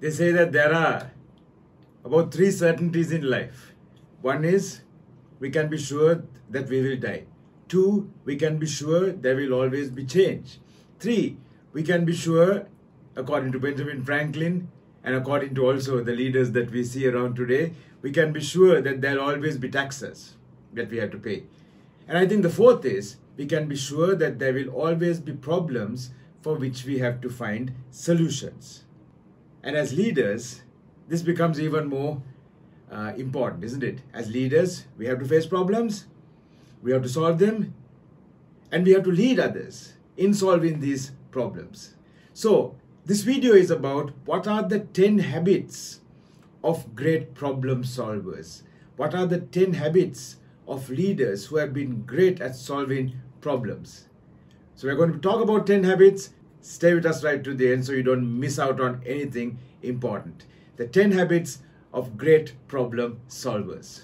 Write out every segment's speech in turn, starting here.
They say that there are about three certainties in life. One is we can be sure that we will die. Two, we can be sure there will always be change. Three, we can be sure, according to Benjamin Franklin and according to also the leaders that we see around today, we can be sure that there will always be taxes that we have to pay. And I think the fourth is we can be sure that there will always be problems for which we have to find solutions. And as leaders, this becomes even more important, isn't it? As leaders, we have to face problems, we have to solve them, and we have to lead others in solving these problems. So this video is about what are the 10 habits of great problem solvers? What are the 10 habits of leaders who have been great at solving problems? So we're going to talk about 10 habits. Stay with us right to the end so you don't miss out on anything important. The 10 habits of great problem solvers.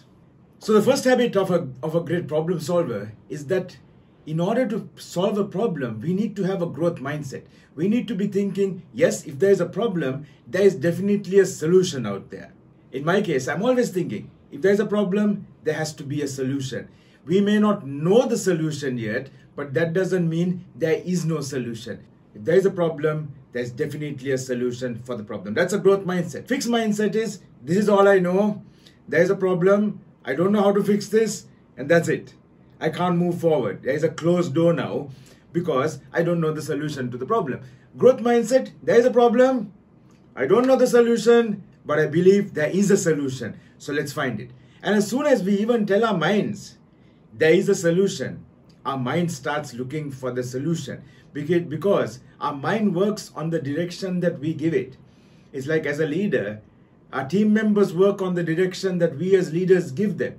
So the first habit of a great problem solver is that in order to solve a problem, we need to have a growth mindset. We need to be thinking, yes, if there is a problem, there is definitely a solution out there. In my case, I'm always thinking, if there is a problem, there has to be a solution. We may not know the solution yet, but that doesn't mean there is no solution. If there is a problem, there's definitely a solution for the problem. That's a growth mindset. Fixed mindset is, this is all I know. There is a problem. I don't know how to fix this, and that's it. I can't move forward. There is a closed door now because I don't know the solution to the problem. Growth mindset, there is a problem. I don't know the solution, but I believe there is a solution. So let's find it. And as soon as we even tell our minds there is a solution, our mind starts looking for the solution because our mind works on the direction that we give it. It's like as a leader, our team members work on the direction that we as leaders give them.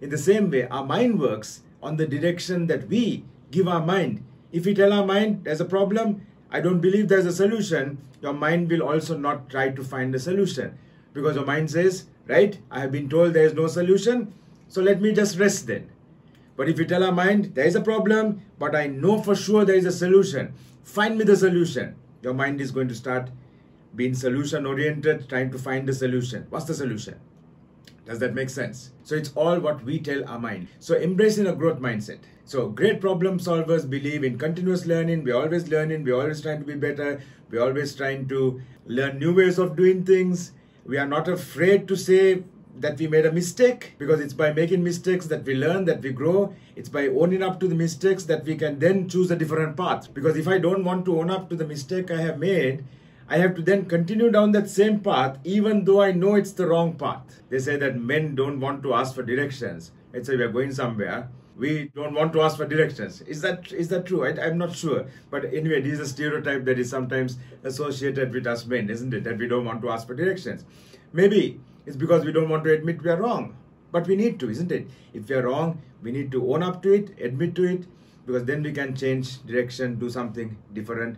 In the same way, our mind works on the direction that we give our mind. If we tell our mind there's a problem, I don't believe there's a solution, your mind will also not try to find a solution. Because your mind says, right, I have been told there's no solution, so let me just rest then. But if we tell our mind there is a problem, but I know for sure there is a solution, find me the solution, your mind is going to start being solution oriented, trying to find a solution. What's the solution? Does that make sense? So it's all what we tell our mind. So embracing a growth mindset. So great problem solvers believe in continuous learning. We're always learning. We're always trying to be better. We're always trying to learn new ways of doing things. We are not afraid to say that we made a mistake, because it's by making mistakes that we learn, that we grow. It's by owning up to the mistakes that we can then choose a different path. Because if I don't want to own up to the mistake I have made, I have to then continue down that same path, even though I know it's the wrong path. They say that men don't want to ask for directions. Let's say we are going somewhere. We don't want to ask for directions. Is that true? I'm not sure. But anyway, this is a stereotype that is sometimes associated with us men, isn't it? That we don't want to ask for directions. Maybe it's because we don't want to admit we are wrong. But we need to, isn't it? If we are wrong, we need to own up to it, admit to it, because then we can change direction, do something different,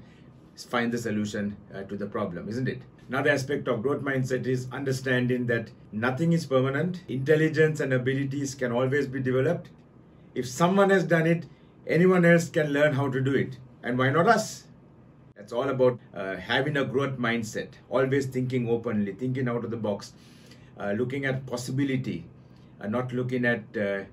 find the solution to the problem, isn't it? Another aspect of growth mindset is understanding that nothing is permanent. Intelligence and abilities can always be developed. If someone has done it, anyone else can learn how to do it. And why not us? That's all about having a growth mindset, always thinking openly, thinking out of the box, looking at possibility, not looking at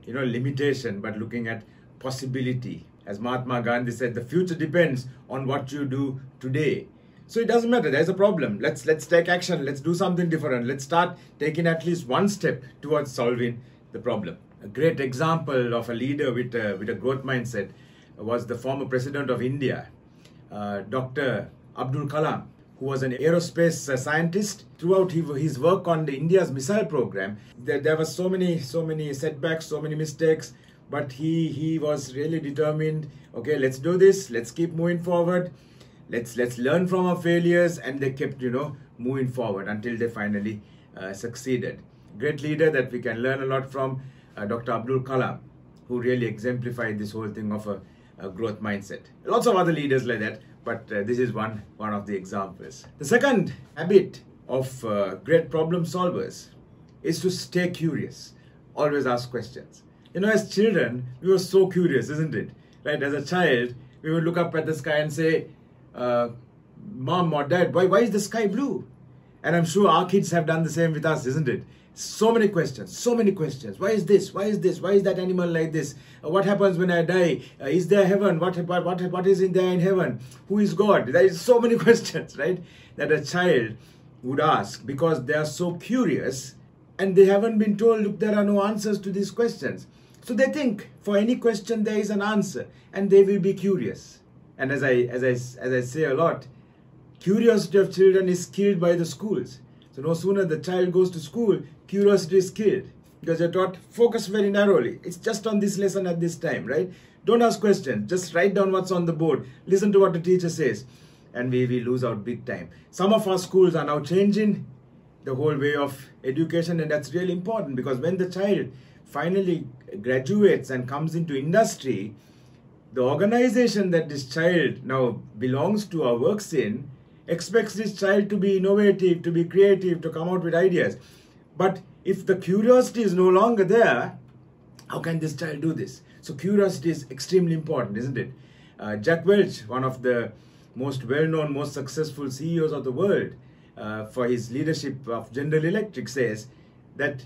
limitation, but looking at possibility. As Mahatma Gandhi said, the future depends on what you do today. So it doesn't matter. There's a problem. Let's take action. Let's do something different. Let's start taking at least one step towards solving the problem. A great example of a leader with a growth mindset was the former president of India, Dr. Abdul Kalam, who was an aerospace scientist. Throughout his work on India's missile program, there were so many setbacks, so many mistakes. But he was really determined, okay, let's do this, let's keep moving forward, let's learn from our failures, and they kept, moving forward until they finally succeeded. Great leader that we can learn a lot from, Dr. Abdul Kalam, who really exemplified this whole thing of a growth mindset. Lots of other leaders like that, but this is one of the examples. The second habit of great problem solvers is to stay curious, always ask questions. You know, as children, we were so curious, isn't it? Right? As a child, we would look up at the sky and say, Mom or Dad, why is the sky blue? And I'm sure our kids have done the same with us, isn't it? So many questions, so many questions. Why is this? Why is this? Why is that animal like this? What happens when I die? Is there heaven? What is in there in heaven? Who is God? There is so many questions, right? That a child would ask because they are so curious and they haven't been told, look, there are no answers to these questions. So they think for any question there is an answer and they will be curious. And as I say a lot, curiosity of children is killed by the schools. So no sooner the child goes to school, curiosity is killed because you're taught focus very narrowly. It's just on this lesson at this time, right? Don't ask questions. Just write down what's on the board. Listen to what the teacher says. And we lose out big time. Some of our schools are now changing the whole way of education, and that's really important because when the child finally graduates and comes into industry, the organization that this child now belongs to or works in expects this child to be innovative, to be creative, to come out with ideas. But if the curiosity is no longer there, how can this child do this? So curiosity is extremely important, isn't it? Jack Welch, one of the most well-known, most successful CEOs of the world, for his leadership of General Electric, says that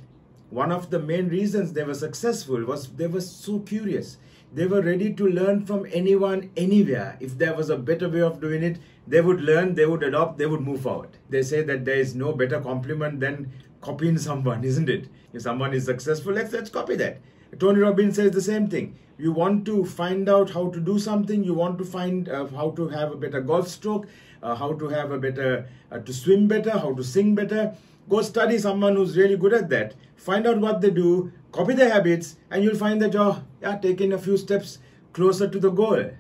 one of the main reasons they were successful was they were so curious. They were ready to learn from anyone, anywhere. If there was a better way of doing it, they would learn, they would adopt, they would move forward. They say that there is no better compliment than copying someone, isn't it? If someone is successful, let's copy that. Tony Robbins says the same thing. You want to find out how to do something, you want to find how to have a better golf stroke, how to have a better, to swim better, how to sing better. Go study someone who's really good at that. Find out what they do, copy their habits, and you'll find that you're taking a few steps closer to the goal.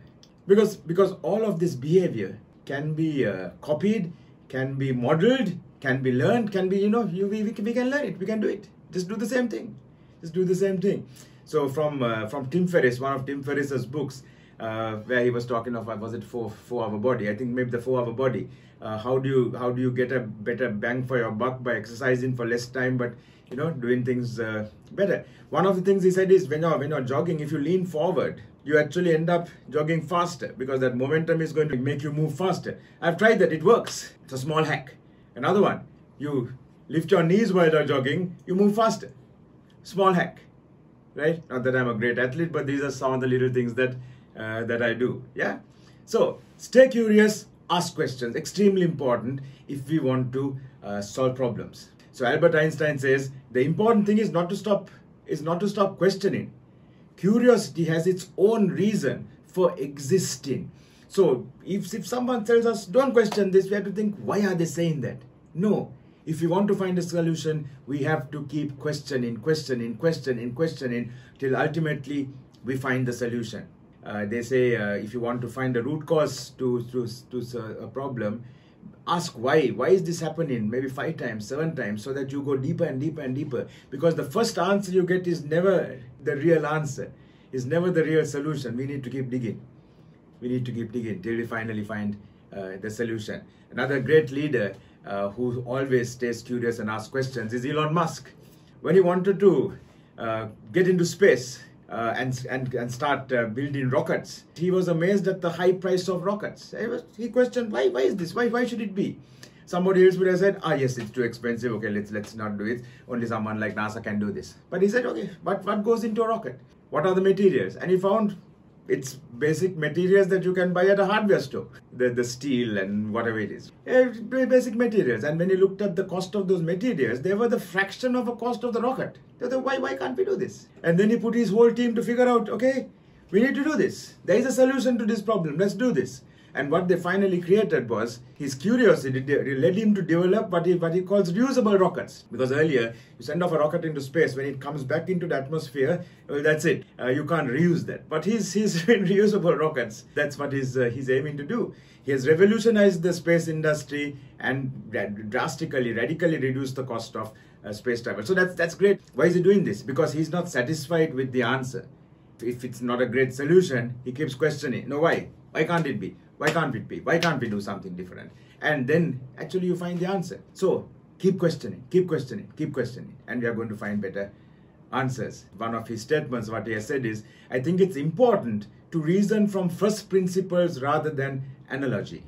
Because all of this behavior can be copied, can be modeled, can be learned, can be, you know, we can learn it, we can do it. Just do the same thing. Just do the same thing. So from Tim Ferriss, one of Tim Ferriss's books, where he was talking of, was it four-hour body? I think maybe the four-hour body. How do you get a better bang for your buck by exercising for less time, but you know, doing things better? One of the things he said is when you're jogging, if you lean forward, you actually end up jogging faster because that momentum is going to make you move faster. I've tried that; it works. It's a small hack. Another one: you lift your knees while you're jogging, you move faster. Small hack, right? Not that I'm a great athlete, but these are some of the little things that. That I do, yeah? So, stay curious, ask questions, extremely important if we want to solve problems. So, Albert Einstein says, the important thing is not to stop questioning. Curiosity has its own reason for existing. So, if someone tells us, don't question this, we have to think, why are they saying that? No, if we want to find a solution, we have to keep questioning till ultimately we find the solution. They say if you want to find a root cause to a problem, ask why. Why is this happening? Maybe 5 times, 7 times, so that you go deeper and deeper and deeper. Because the first answer you get is never the real answer, is never the real solution. We need to keep digging. We need to keep digging till we finally find the solution. Another great leader who always stays curious and asks questions is Elon Musk. When he wanted to get into space, and start building rockets. He was amazed at the high price of rockets. He questioned, why is this? Why should it be? Somebody else would have said, ah, yes, it's too expensive. Okay, let's not do it. Only someone like NASA can do this. But he said, okay, but what goes into a rocket? What are the materials? And he found it's basic materials that you can buy at a hardware store. The steel and whatever it is. Basic materials. And when he looked at the cost of those materials, they were the fraction of the cost of the rocket. Why can't we do this? And then he put his whole team to figure out, okay, we need to do this. There is a solution to this problem. Let's do this. And what they finally created was, his curiosity led him to develop what he calls reusable rockets. Because earlier, you send off a rocket into space, when it comes back into the atmosphere, well, that's it. You can't reuse that. But he's reusable rockets. That's what he's aiming to do. He has revolutionized the space industry and radically reduced the cost of space travel. So that's great. Why is he doing this? Because he's not satisfied with the answer. If it's not a great solution, he keeps questioning. No, why? Why can't it be? Why can't it be? Why can't we do something different? And then actually you find the answer. So keep questioning, and we are going to find better answers. One of his statements, what he has said is, I think it's important to reason from first principles rather than analogy.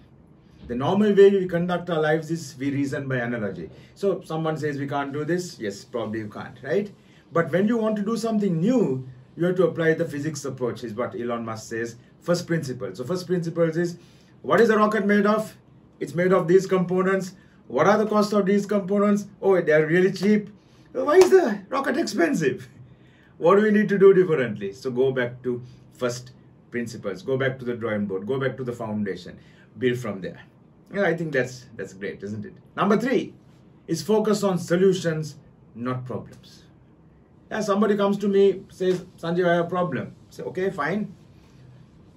The normal way we conduct our lives is we reason by analogy. So someone says we can't do this. Yes, probably you can't, right? But when you want to do something new, you have to apply the physics approach, is what Elon Musk says, first principles. So first principles is, what is a rocket made of? It's made of these components. What are the cost of these components? Oh, they're really cheap. Why is the rocket expensive? What do we need to do differently? So go back to first principles. Go back to the drawing board. Go back to the foundation. Build from there. Yeah, I think that's great, isn't it? Number three is focus on solutions, not problems. Yeah, somebody comes to me, says, Sanjeev, I have a problem. I say, okay, fine.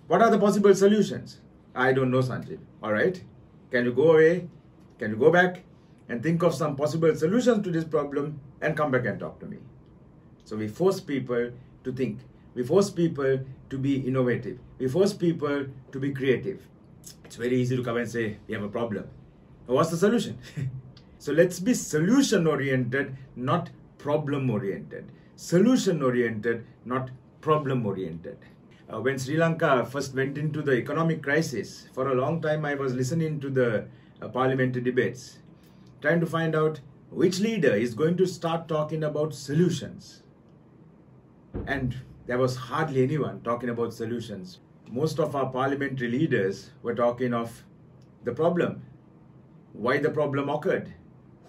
What are the possible solutions? I don't know, Sanjeev. All right. Can you go away? Can you go back and think of some possible solutions to this problem and come back and talk to me? So we force people to think. We force people to be innovative. We force people to be creative. It's very easy to come and say, we have a problem. What's the solution? So let's be solution-oriented, not problem-oriented. Solution-oriented, not problem-oriented. When Sri Lanka first went into the economic crisis, for a long time I was listening to the parliamentary debates, trying to find out which leader is going to start talking about solutions. And there was hardly anyone talking about solutions. Most of our parliamentary leaders were talking of the problem, why the problem occurred,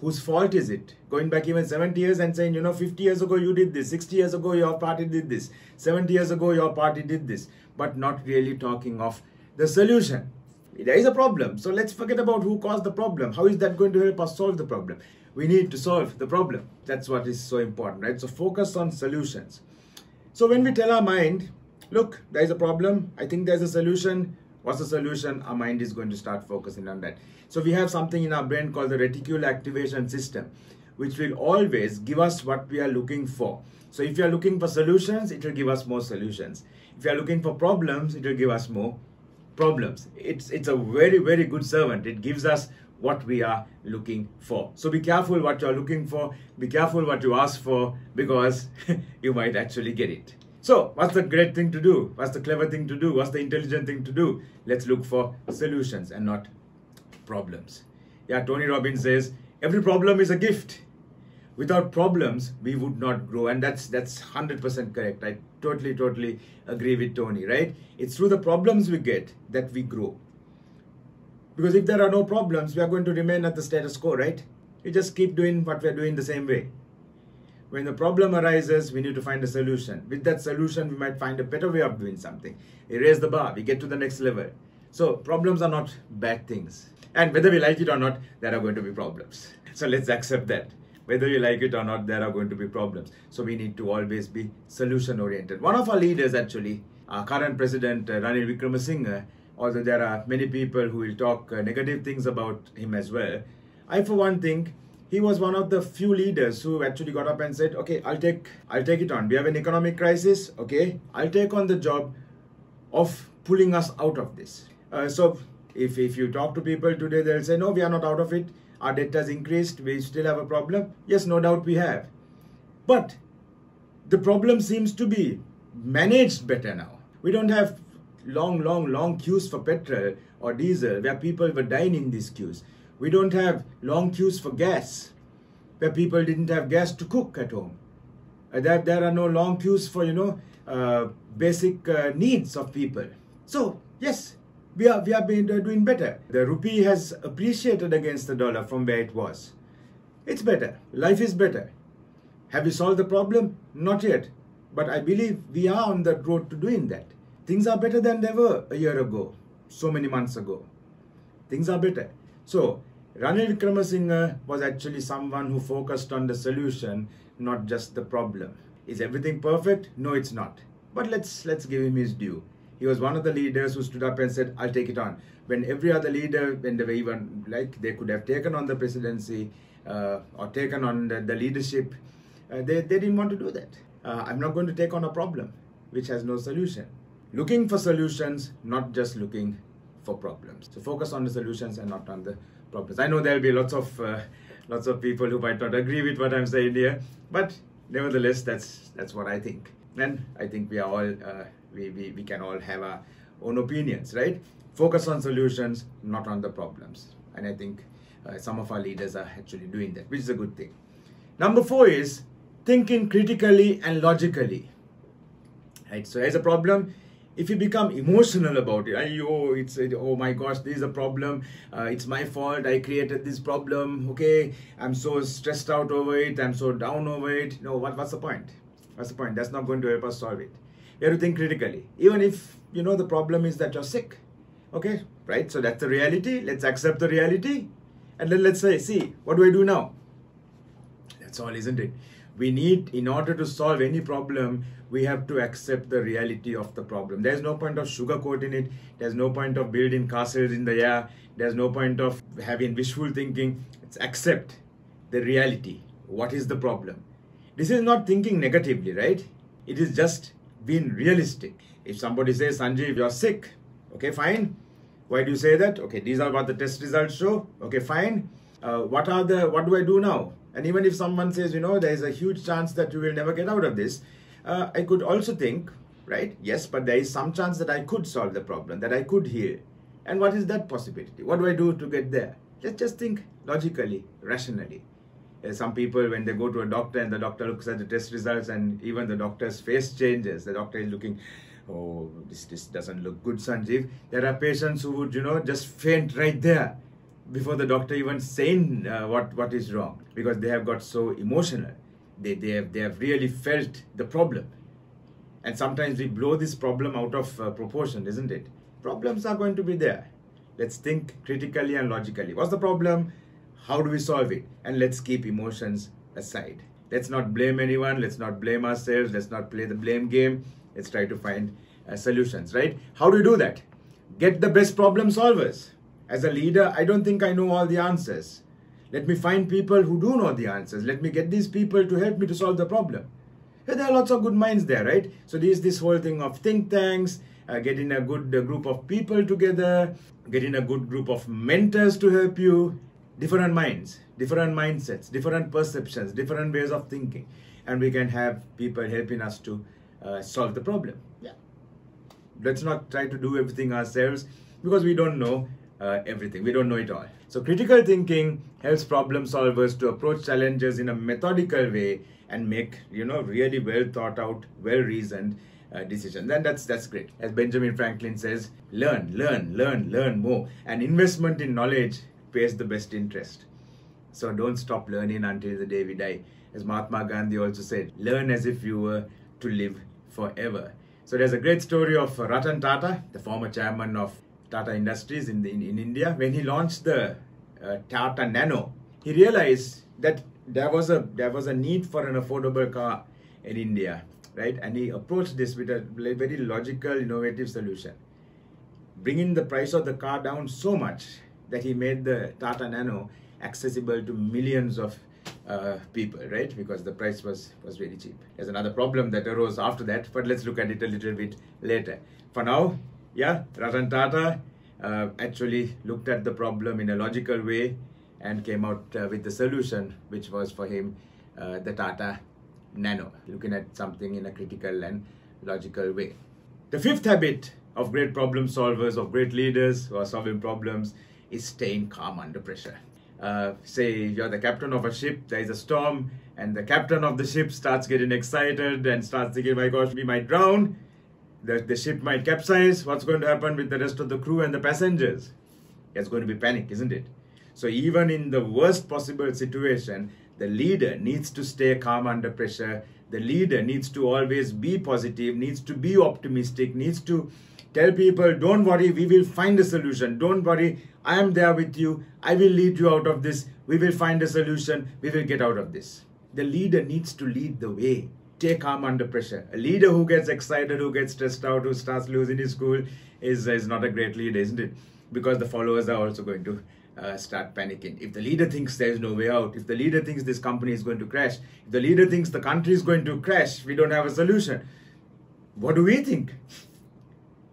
whose fault is it, going back even 70 years and saying, you know, 50 years ago you did this, 60 years ago your party did this, 70 years ago your party did this, but not really talking of the solution. There is a problem, so let's forget about who caused the problem. How is that going to help us solve the problem? We need to solve the problem. That's what is so important, right? So focus on solutions. So when we tell our mind, look, there is a problem, I think there's a solution. What's the solution? Our mind is going to start focusing on that. So we have something in our brain called the reticular activation system, which will always give us what we are looking for. So if you are looking for solutions, it will give us more solutions. If you are looking for problems, it will give us more problems. It's a very, very good servant. It gives us what we are looking for. So be careful what you are looking for. Be careful what you ask for, because you might actually get it. So what's the great thing to do? What's the clever thing to do? What's the intelligent thing to do? Let's look for solutions and not problems. Yeah, Tony Robbins says, every problem is a gift. Without problems, we would not grow. And that's 100% correct. I totally agree with Tony, right? It's through the problems we get that we grow. Because if there are no problems, we are going to remain at the status quo, right? We just keep doing what we're doing the same way. When the problem arises, we need to find a solution. With that solution, we might find a better way of doing something. We raise the bar, we get to the next level. So problems are not bad things. And whether we like it or not, there are going to be problems. So let's accept that. Whether you like it or not, there are going to be problems. So we need to always be solution-oriented. One of our leaders actually, our current president, Ranil Wickremesinghe, although there are many people who will talk negative things about him as well, I for one think, he was one of the few leaders who actually got up and said, okay, I'll take it on. We have an economic crisis. Okay, I'll take on the job of pulling us out of this. So if you talk to people today, they'll say, no, we are not out of it. Our debt has increased. We still have a problem. Yes, no doubt we have. But the problem seems to be managed better now. We don't have long queues for petrol or diesel where people were dying in these queues. We don't have long queues for gas, where people didn't have gas to cook at home. There are no long queues for, you know, basic needs of people. So, yes, we are doing better. The rupee has appreciated against the dollar from where it was. It's better. Life is better. Have we solved the problem? Not yet. But I believe we are on the road to doing that. Things are better than they were a year ago, so many months ago. Things are better. So, Ranil Wickremesinghe was actually someone who focused on the solution, not just the problem. Is everything perfect? No, it's not. But let's give him his due. He was one of the leaders who stood up and said, I'll take it on. When every other leader, when they were even like, they could have taken on the presidency or taken on the leadership, they didn't want to do that. I'm not going to take on a problem which has no solution. Looking for solutions, not just looking for problems. So focus on the solutions and not on the problems. I know there will be lots of people who might not agree with what I'm saying here, but nevertheless, that's what I think. And I think we are all we can all have our own opinions, right? Focus on solutions, not on the problems. And I think some of our leaders are actually doing that, which is a good thing. Number 4 is thinking critically and logically. Right? So as a problem, if you become emotional about it, oh my gosh, this is a problem, it's my fault, I created this problem, okay, I'm so stressed out over it, I'm so down over it. No, what's the point? What's the point? That's not going to help us solve it. We have to think critically. Even if, you know, the problem is that you're sick, okay, right? So that's the reality. Let's accept the reality and then let's say, see, what do I do now? That's all, isn't it? We need, in order to solve any problem, we have to accept the reality of the problem. There's no point of sugarcoating it. There's no point of building castles in the air. There's no point of having wishful thinking. It's accept the reality. What is the problem? This is not thinking negatively, right? It is just being realistic. If somebody says, Sanjeev, you're sick. Okay, fine. Why do you say that? Okay, these are what the test results show. Okay, fine. What do I do now? And even if someone says, you know, there is a huge chance that you will never get out of this, I could also think, right, yes, but there is some chance that I could solve the problem, that I could heal. And what is that possibility? What do I do to get there? Let's just think logically, rationally. Some people, when they go to a doctor and the doctor looks at the test results and even the doctor's face changes, the doctor is looking, oh, this doesn't look good, Sanjeev. There are patients who would, you know, just faint right there before the doctor even saying what is wrong, because they have got so emotional. They have really felt the problem. And sometimes we blow this problem out of proportion, isn't it? Problems are going to be there. Let's think critically and logically. What's the problem? How do we solve it? And let's keep emotions aside. Let's not blame anyone. Let's not blame ourselves. Let's not play the blame game. Let's try to find solutions, right? How do we do that? Get the best problem solvers. As a leader, I don't think I know all the answers. Let me find people who do know the answers. Let me get these people to help me to solve the problem. Yeah, there are lots of good minds there, right? So there's this whole thing of think tanks, getting a good group of people together, getting a good group of mentors to help you. Different minds, different mindsets, different perceptions, different ways of thinking. And we can have people helping us to solve the problem. Yeah. Let's not try to do everything ourselves, because we don't know everything. We don't know it all. So critical thinking helps problem solvers to approach challenges in a methodical way and make, you know, really well thought out, well reasoned decisions. And that's great. As Benjamin Franklin says, learn more. An investment in knowledge pays the best interest. So don't stop learning until the day we die. As Mahatma Gandhi also said, learn as if you were to live forever. So there's a great story of Ratan Tata, the former chairman of Tata Industries in India. When he launched the Tata Nano, he realized that there was a need for an affordable car in India, right? And he approached this with a very logical, innovative solution, bringing the price of the car down so much that he made the Tata Nano accessible to millions of people, right? Because the price was very cheap. There's another problem that arose after that, but let's look at it a little bit later. For now, yeah, Ratan Tata actually looked at the problem in a logical way and came out with the solution, which was for him the Tata Nano, looking at something in a critical and logical way. The 5th habit of great problem solvers, of great leaders who are solving problems, is staying calm under pressure. Say you're the captain of a ship, there is a storm, and the captain of the ship starts getting excited and starts thinking, my gosh, we might drown. The ship might capsize. What's going to happen with the rest of the crew and the passengers? It's going to be panic, isn't it? So even in the worst possible situation, the leader needs to stay calm under pressure. The leader needs to always be positive, needs to be optimistic, needs to tell people, don't worry, we will find a solution. Don't worry, I am there with you. I will lead you out of this. We will find a solution. We will get out of this. The leader needs to lead the way. Stay calm under pressure. A leader who gets excited, who gets stressed out, who starts losing his cool is not a great leader, isn't it? Because the followers are also going to start panicking. If the leader thinks there is no way out, if the leader thinks this company is going to crash, if the leader thinks the country is going to crash, we don't have a solution. What do we think?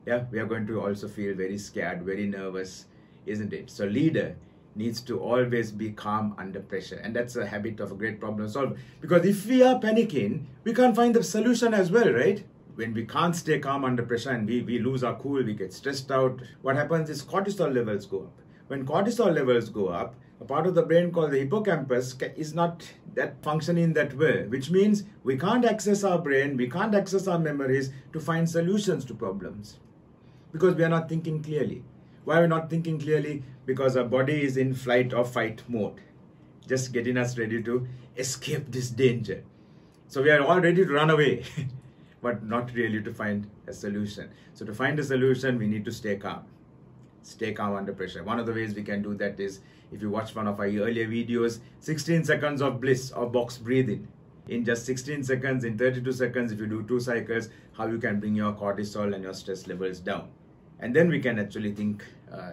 Yeah, we are going to also feel very scared, very nervous, isn't it? So leader needs to always be calm under pressure. And that's a habit of a great problem solver. Because if we are panicking, we can't find the solution as well, right? when we can't stay calm under pressure and we lose our cool, we get stressed out, what happens is cortisol levels go up. When cortisol levels go up, a part of the brain called the hippocampus is not that functioning that well, which means we can't access our brain, we can't access our memories to find solutions to problems because we are not thinking clearly. Why are we not thinking clearly? Because our body is in flight or fight mode, just getting us ready to escape this danger. So we are all ready to run away, but not really to find a solution. So to find a solution, we need to stay calm. Stay calm under pressure. One of the ways we can do that is, if you watch one of our earlier videos, 16 seconds of bliss or box breathing. In just 16 seconds, in 32 seconds, if you do 2 cycles, how you can bring your cortisol and your stress levels down. And then we can actually think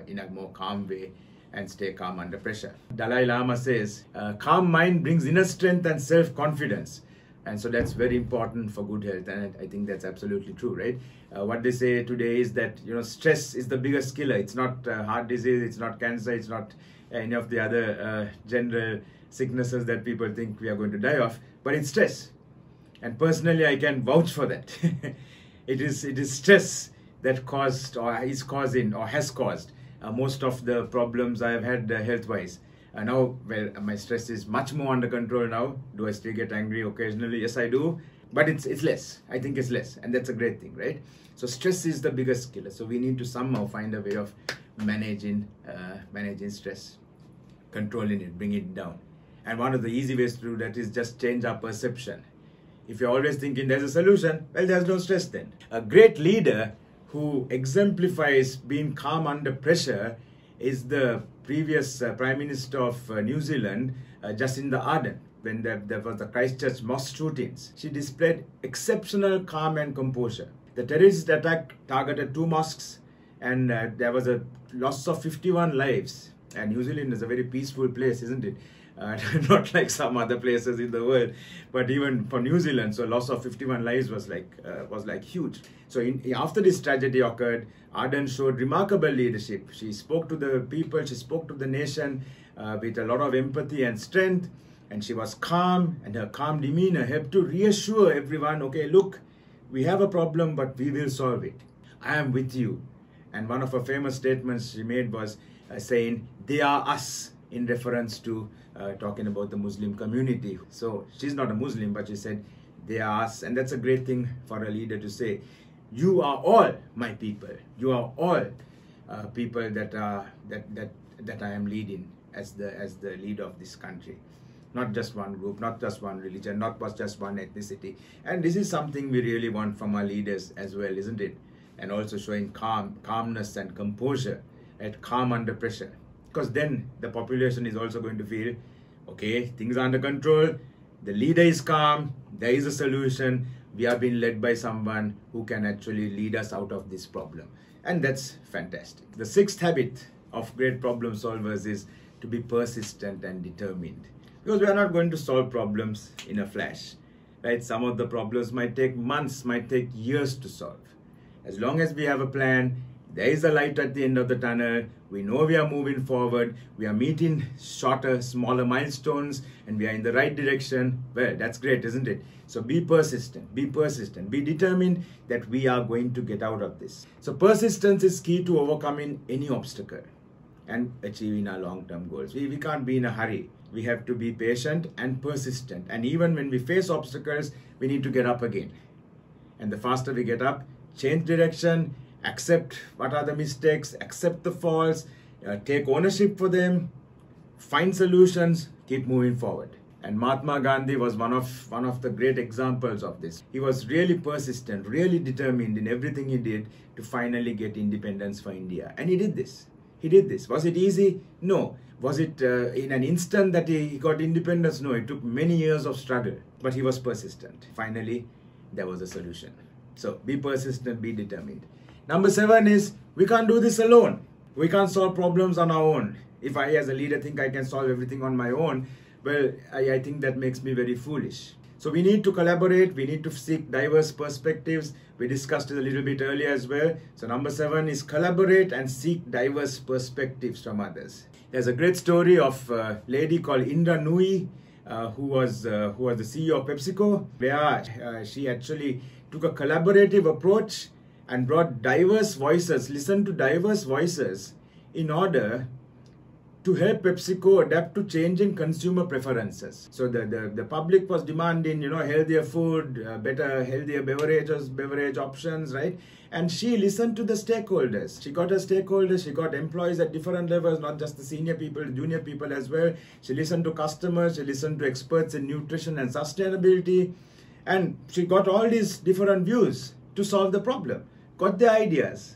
in a more calm way and stay calm under pressure. Dalai Lama says, calm mind brings inner strength and self-confidence. And so that's very important for good health. And I think that's absolutely true, right? What they say today is that, you know, stress is the biggest killer. It's not heart disease, it's not cancer, it's not any of the other general sicknesses that people think we are going to die of, but it's stress. And personally, I can vouch for that. It is stress that caused or is causing or has caused most of the problems I have had health-wise. Now, well, my stress is much more under control now. Do I still get angry occasionally? Yes, I do. But it's less. I think it's less. And that's a great thing, right? So stress is the biggest killer. So we need to somehow find a way of managing stress, controlling it, bringing it down. And one of the easy ways to do that is just change our perception. If you're always thinking there's a solution, well, there's no stress then. A great leader who exemplifies being calm under pressure is the previous Prime Minister of New Zealand, Jacinda Ardern. When there was the Christchurch mosque shootings, she displayed exceptional calm and composure. The terrorist attack targeted 2 mosques and there was a loss of 51 lives. And New Zealand is a very peaceful place, isn't it? Not like some other places in the world, but even for New Zealand, so loss of 51 lives was like huge. So after this tragedy occurred, Ardern showed remarkable leadership. She spoke to the people, she spoke to the nation with a lot of empathy and strength, and she was calm, and her calm demeanor helped to reassure everyone, okay, look, we have a problem, but we will solve it. I am with you. And one of her famous statements she made was saying, "They are us," in reference to talking about the Muslim community. So she's not a Muslim, but she said, "They are us." And that's a great thing for a leader to say. You are all my people. You are all people that I am leading as the leader of this country. Not just one group, not just one religion, not just one ethnicity. And this is something we really want from our leaders as well, isn't it? And also showing calmness and composure, at calm under pressure. Because then the population is also going to feel, okay, things are under control, the leader is calm, there is a solution, we are being led by someone who can actually lead us out of this problem. And that's fantastic. The 6th habit of great problem solvers is to be persistent and determined. Because we are not going to solve problems in a flash, right? Some of the problems might take months, might take years to solve. As long as we have a plan, there is a light at the end of the tunnel. We know we are moving forward. We are meeting shorter, smaller milestones and we are in the right direction. Well, that's great, isn't it? So be persistent, be persistent, be determined that we are going to get out of this. So persistence is key to overcoming any obstacle and achieving our long-term goals. We can't be in a hurry. We have to be patient and persistent. And even when we face obstacles, we need to get up again. And the faster we get up, change direction, accept what are the mistakes, accept the faults, take ownership for them, find solutions, keep moving forward. And Mahatma Gandhi was one of the great examples of this. He was really persistent, really determined in everything he did to finally get independence for India. And he did this. He did this. Was it easy? No. Was it in an instant that he got independence? No. It took many years of struggle, but he was persistent. Finally, there was a solution. So be persistent, be determined. Number 7 is, we can't do this alone. We can't solve problems on our own. If I as a leader think I can solve everything on my own, well, I think that makes me very foolish. So we need to collaborate. We need to seek diverse perspectives. We discussed it a little bit earlier as well. So number 7 is collaborate and seek diverse perspectives from others. There's a great story of a lady called Indra Nooyi, who was the CEO of PepsiCo, where she actually took a collaborative approach and brought diverse voices, listened to diverse voices in order to help PepsiCo adapt to changing consumer preferences. So the public was demanding, you know, healthier food, better, healthier beverages, beverage options, right? And she listened to the stakeholders. She got her stakeholders, she got employees at different levels, not just the senior people, junior people as well. She listened to customers, she listened to experts in nutrition and sustainability. And she got all these different views to solve the problem, got their ideas,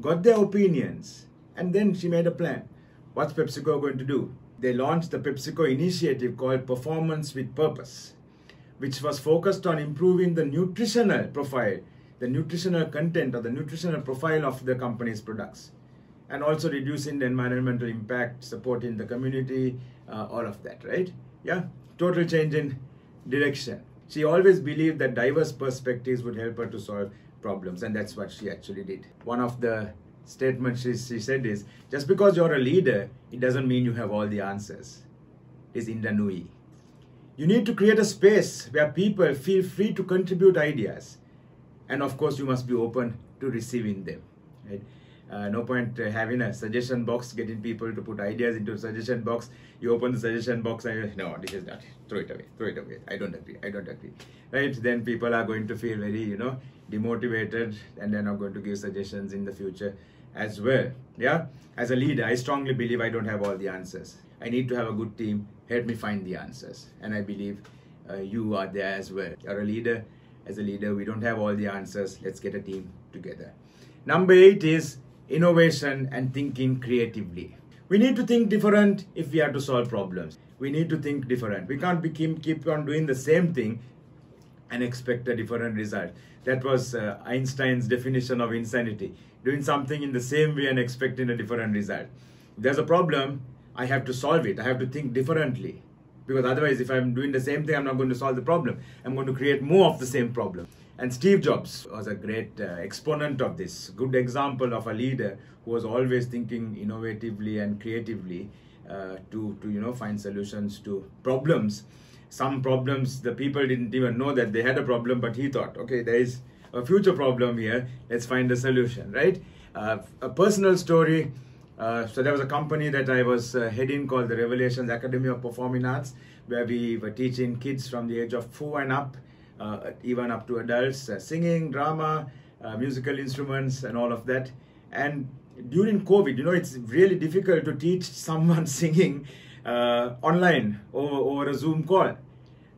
got their opinions, and then she made a plan. What's PepsiCo going to do? They launched the PepsiCo initiative called Performance with Purpose, which was focused on improving the nutritional profile, the nutritional content or the nutritional profile of the company's products, and also reducing the environmental impact, supporting the community, all of that, right? Yeah, total change in direction. She always believed that diverse perspectives would help her to solve problems, and that's what she actually did. One of the statement she said is, just because you're a leader, it doesn't mean you have all the answers. It's Indra Nooyi. You need to create a space where people feel free to contribute ideas. And of course, you must be open to receiving them. Right? No point having a suggestion box, getting people to put ideas into a suggestion box. You open the suggestion box and no, this is not it. Throw it away. Throw it away. I don't agree. I don't agree. Right? Then people are going to feel very, you know, demotivated, and they're not going to give suggestions in the future as well. Yeah, as a leader, I strongly believe I don't have all the answers. I need to have a good team, help me find the answers. And I believe you are there as well. You're a leader. As a leader, we don't have all the answers. Let's get a team together. Number 8 is innovation and thinking creatively. We need to think different if we are to solve problems. We need to think different. We can't keep on doing the same thing and expect a different result. That was Einstein's definition of insanity. Doing something in the same way and expecting a different result. If there's a problem, I have to solve it. I have to think differently. Because otherwise, if I'm doing the same thing, I'm not going to solve the problem. I'm going to create more of the same problem. And Steve Jobs was a great exponent of this. Good example of a leader who was always thinking innovatively and creatively to you know, find solutions to problems. Some problems, the people didn't even know that they had a problem, but he thought, okay, there is a future problem here. Let's find a solution, right? A personal story. So there was a company that I was heading called the Revelations Academy of Performing Arts, where we were teaching kids from the age of 4 and up, even up to adults, singing, drama, musical instruments, and all of that. And during COVID, you know, it's really difficult to teach someone singing online over a Zoom call,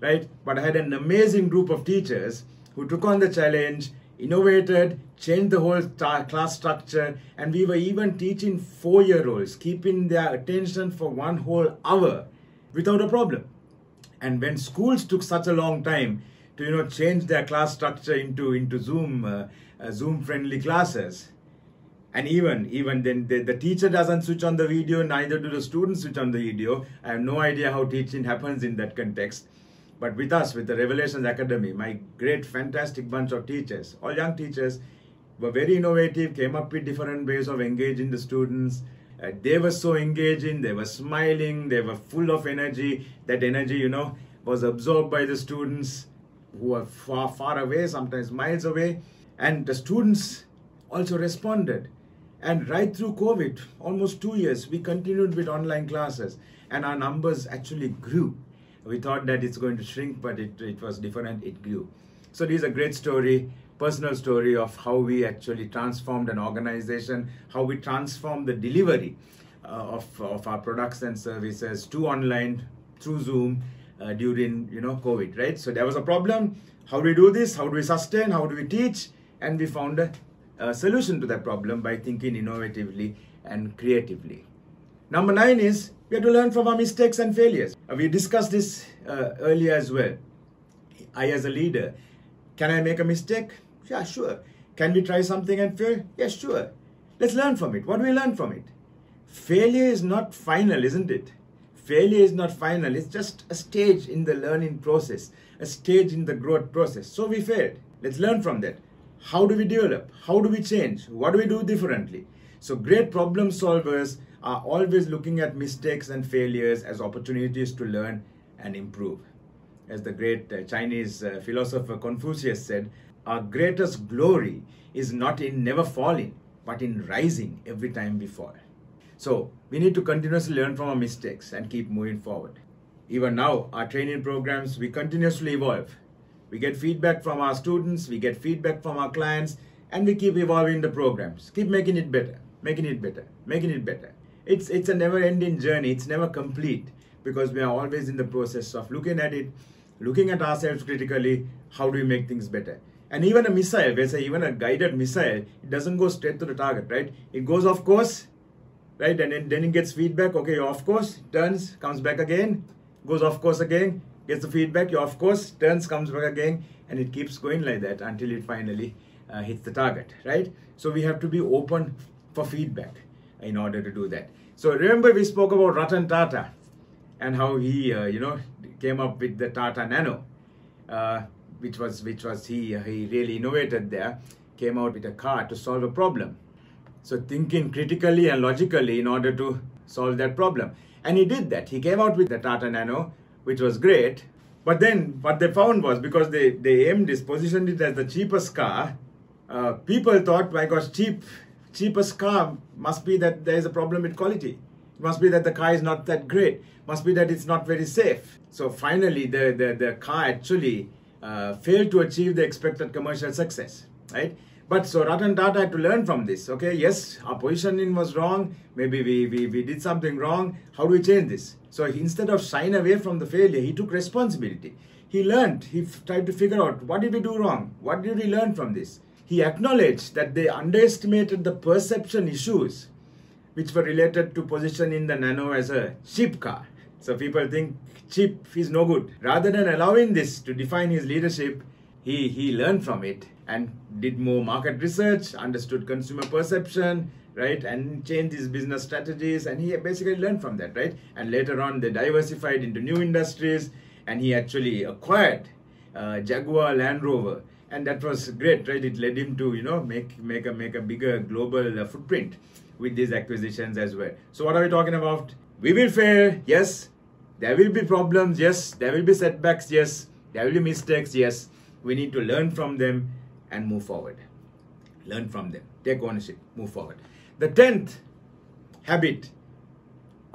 right? But I had an amazing group of teachers who took on the challenge, innovated, changed the whole class structure, and we were even teaching 4-year-olds, keeping their attention for one whole hour without a problem. And when schools took such a long time to, you know, change their class structure into Zoom, Zoom-friendly classes, and even then the teacher doesn't switch on the video, neither do the students switch on the video. I have no idea how teaching happens in that context. But with us, with the Revelations Academy, my great, fantastic bunch of teachers, all young teachers, were very innovative, came up with different ways of engaging the students. They were so engaging, they were smiling, they were full of energy. That energy, you know, was absorbed by the students who are far, far away, sometimes miles away. And the students also responded. And right through COVID, almost 2 years, we continued with online classes, and our numbers actually grew. We thought that it's going to shrink, but it was different, it grew. So this is a great story, personal story of how we actually transformed an organization, how we transformed the delivery of our products and services to online, through Zoom, during, you know, COVID, right? So there was a problem. How do we do this? How do we sustain? How do we teach? And we found a solution to that problem by thinking innovatively and creatively. Number 9 is we have to learn from our mistakes and failures. We discussed this earlier as well. I, as a leader, can I make a mistake? Yeah, sure. Can we try something and fail? Yeah, sure. Let's learn from it. What do we learn from it? Failure is not final, isn't it? Failure is not final. It's just a stage in the learning process, a stage in the growth process. So we failed. Let's learn from that. How do we develop? How do we change? What do we do differently? So great problem solvers are always looking at mistakes and failures as opportunities to learn and improve. As the great Chinese philosopher Confucius said, Our greatest glory is not in never falling, but in rising every time we fall. So we need to continuously learn from our mistakes and keep moving forward. Even now, our training programs, we continuously evolve. We get feedback from our students, we get feedback from our clients, and we keep evolving the programs, keep making it better, making it better, making it better. It's a never-ending journey, it's never complete, because we are always in the process of looking at it, looking at ourselves critically, how do we make things better? And even a missile, let's say even a guided missile, it doesn't go straight to the target, right? It goes off course, right? And then it gets feedback, okay, you're off course, turns, comes back again, goes off course again, gets the feedback, you're off course, turns, comes back again, and it keeps going like that until it finally hits the target, right? So we have to be open for feedback in order to do that. So remember we spoke about Ratan Tata and how he, came up with the Tata Nano, which he really innovated there, came out with a car to solve a problem. So thinking critically and logically in order to solve that problem. And he did that. He came out with the Tata Nano, which was great. But then what they found was, because they aimed this, positioned it as the cheapest car, people thought, my gosh, cheapest car must be that there is a problem with quality. It must be that the car is not that great. Must be that it's not very safe. So finally, the car actually failed to achieve the expected commercial success, right? But so Ratan Tata had to learn from this. Okay, yes, our positioning was wrong. Maybe we did something wrong. How do we change this? So instead of shying away from the failure, he took responsibility. He learned. He tried to figure out, what did we do wrong? What did we learn from this? He acknowledged that they underestimated the perception issues which were related to positioning the Nano as a cheap car. So people think cheap is no good. Rather than allowing this to define his leadership, he learned from it and did more market research, understood consumer perception, right? And changed his business strategies, and he basically learned from that, right? And later on, they diversified into new industries, and he actually acquired Jaguar Land Rover. And that was great, right? It led him to, make a bigger global footprint with these acquisitions as well. So what are we talking about? We will fail, yes. There will be problems, yes. There will be setbacks, yes. There will be mistakes, yes. We need to learn from them and move forward. Learn from them. Take ownership. Move forward. The 10th habit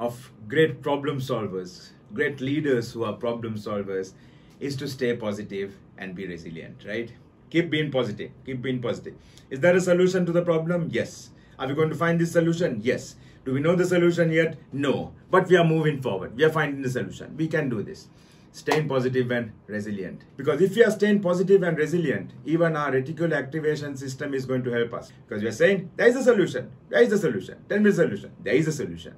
of great problem solvers, great leaders who are problem solvers, is to stay positive and be resilient, right? Keep being positive. Keep being positive. Is there a solution to the problem? Yes. Are we going to find this solution? Yes. Do we know the solution yet? No. But we are moving forward. We are finding the solution. We can do this. Staying positive and resilient. Because if we are staying positive and resilient, even our reticular activation system is going to help us. Because we are saying, there is a solution. There is a solution. Tell me the solution. There is a solution.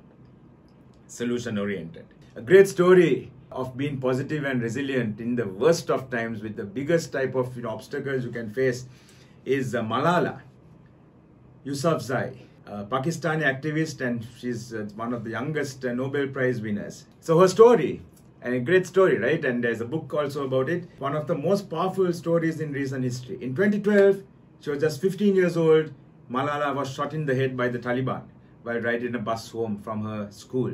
Solution oriented. A great story of being positive and resilient in the worst of times with the biggest type of obstacles you can face is Malala Yousafzai, a Pakistani activist, and she's one of the youngest Nobel Prize winners. So her story, and a great story, right? And there's a book also about it. One of the most powerful stories in recent history. In 2012, she was just 15 years old. Malala was shot in the head by the Taliban while riding a bus home from her school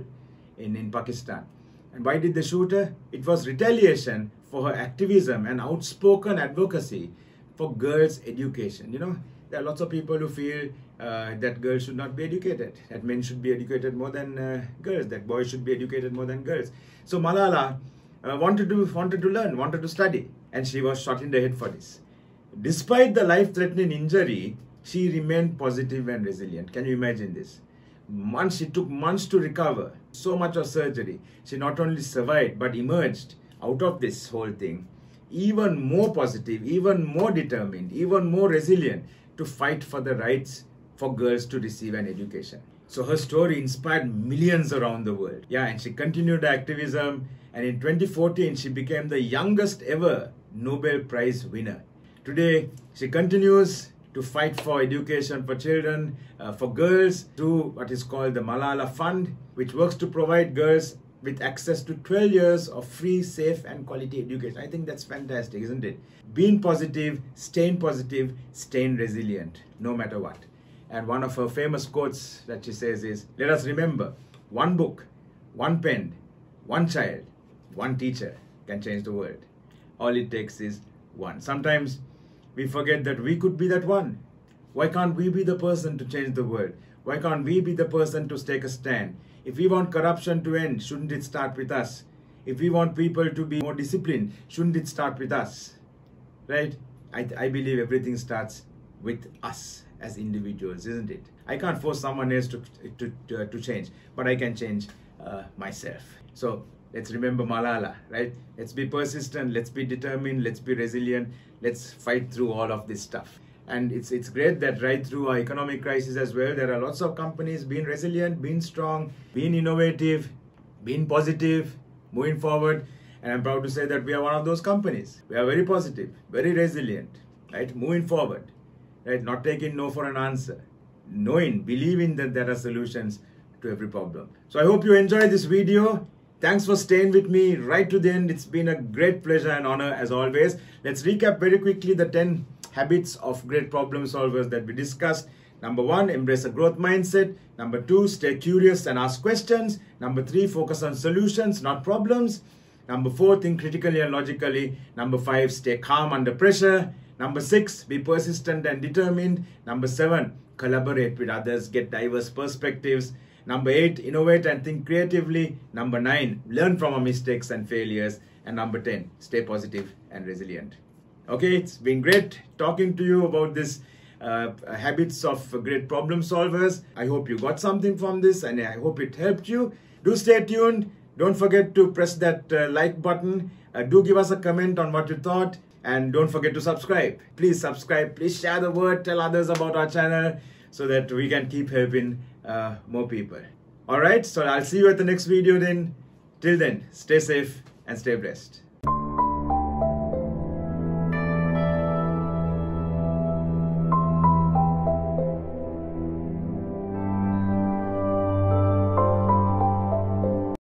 in Pakistan. And why did they shoot her? It was retaliation for her activism and outspoken advocacy for girls' education. You know, there are lots of people who feel that girls should not be educated, that men should be educated more than girls, that boys should be educated more than girls. So Malala wanted to learn, wanted to study, and she was shot in the head for this. Despite the life-threatening injury, she remained positive and resilient. Can you imagine this? It took months to recover. So much of surgery. She not only survived but emerged out of this whole thing even more positive, even more determined, even more resilient to fight for the rights for girls to receive an education. So her story inspired millions around the world. Yeah, and she continued her activism, and in 2014 she became the youngest ever Nobel Prize winner. Today she continues to fight for education for children, for girls, through what is called the Malala Fund, which works to provide girls with access to 12 years of free, safe and quality education. I think that's fantastic, isn't it? Being positive, staying resilient, no matter what. And one of her famous quotes that she says is, let us remember, one book, one pen, one child, one teacher can change the world. All it takes is one. Sometimes we forget that we could be that one. Why can't we be the person to change the world? Why can't we be the person to take a stand? If we want corruption to end, shouldn't it start with us? If we want people to be more disciplined, shouldn't it start with us? Right? I believe everything starts with us as individuals, isn't it? I can't force someone else to change, but I can change myself. So let's remember Malala, right? Let's be persistent, let's be determined, let's be resilient, let's fight through all of this stuff. And it's great that right through our economic crisis as well, there are lots of companies being resilient, being strong, being innovative, being positive, moving forward. And I'm proud to say that we are one of those companies. We are very positive, very resilient, right? Moving forward, right? Not taking no for an answer. Knowing, believing that there are solutions to every problem. So I hope you enjoyed this video. Thanks for staying with me right to the end. It's been a great pleasure and honor as always. Let's recap very quickly the 10 habits of great problem solvers that we discussed. Number 1, embrace a growth mindset. Number 2, stay curious and ask questions. Number 3, focus on solutions, not problems. Number 4, think critically and logically. Number 5, stay calm under pressure. Number 6, be persistent and determined. Number 7, collaborate with others, get diverse perspectives. Number 8, innovate and think creatively. Number 9, learn from our mistakes and failures. And number 10, stay positive and resilient. Okay, it's been great talking to you about this habits of great problem solvers. I hope you got something from this and I hope it helped you. Do stay tuned. Don't forget to press that like button. Do give us a comment on what you thought. And don't forget to subscribe. Please subscribe. Please share the word. Tell others about our channel so that we can keep helping more people. All right. So I'll see you at the next video then. Till then, stay safe and stay blessed.